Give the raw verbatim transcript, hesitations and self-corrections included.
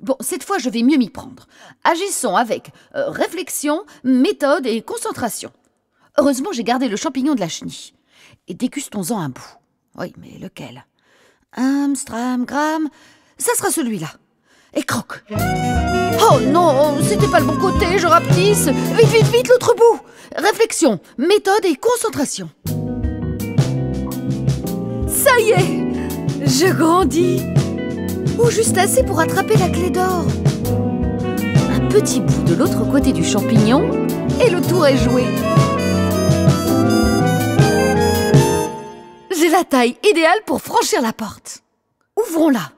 Bon, cette fois, je vais mieux m'y prendre. Agissons avec euh, réflexion, méthode et concentration. Heureusement, j'ai gardé le champignon de la chenille. Et dégustons-en un bout. Oui, mais lequel? Amstram, gramme... Ça sera celui-là. Et croque. Oh non, c'était pas le bon côté, je rapetisse. Vite, vite, vite, l'autre bout. Réflexion, méthode et concentration. Ça y est, je grandis. Ou juste assez pour attraper la clé d'or. Un petit bout de l'autre côté du champignon et le tour est joué. J'ai la taille idéale pour franchir la porte. Ouvrons-la.